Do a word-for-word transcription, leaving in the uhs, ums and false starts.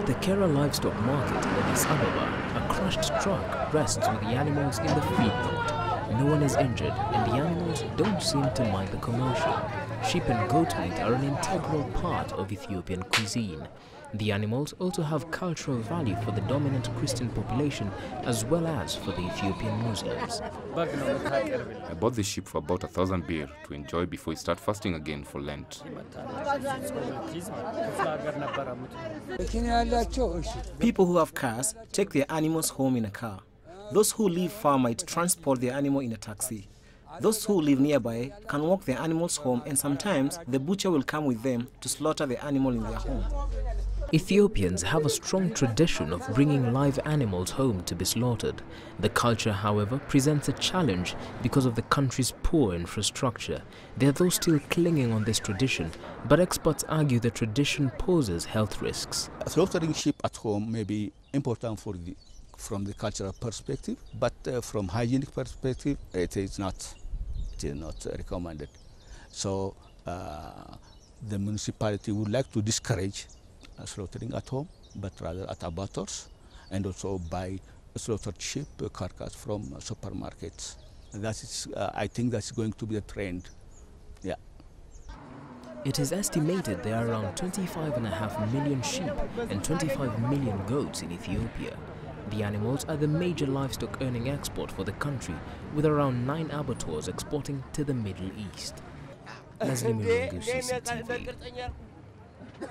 At the Kera Livestock Market in Addis Ababa, a crushed truck rests with the animals in the feed lot. No one is injured and the animals don't seem to mind the commotion. Sheep and goat meat are an integral part of Ethiopian cuisine. The animals also have cultural value for the dominant Christian population as well as for the Ethiopian Muslims. I bought this sheep for about a thousand birr to enjoy before we start fasting again for Lent. People who have cars take their animals home in a car. Those who live far might transport their animal in a taxi. Those who live nearby can walk their animals home, and sometimes the butcher will come with them to slaughter the animal in their home. Ethiopians have a strong tradition of bringing live animals home to be slaughtered. The culture, however, presents a challenge because of the country's poor infrastructure. There are those still clinging on this tradition, but experts argue the tradition poses health risks. Slaughtering sheep at home may be important for the, from the cultural perspective, but uh, from hygienic perspective, it is not, it is not recommended. So uh, the municipality would like to discourage slaughtering at home, but rather at abattoirs, and also buy slaughtered sheep carcass from supermarkets. That is, uh, I think that's going to be a trend. Yeah. It is estimated there are around twenty-five and a half million sheep and twenty-five million goats in Ethiopia. The animals are the major livestock earning export for the country, with around nine abattoirs exporting to the Middle East. Leslie Mulungu, C C T V.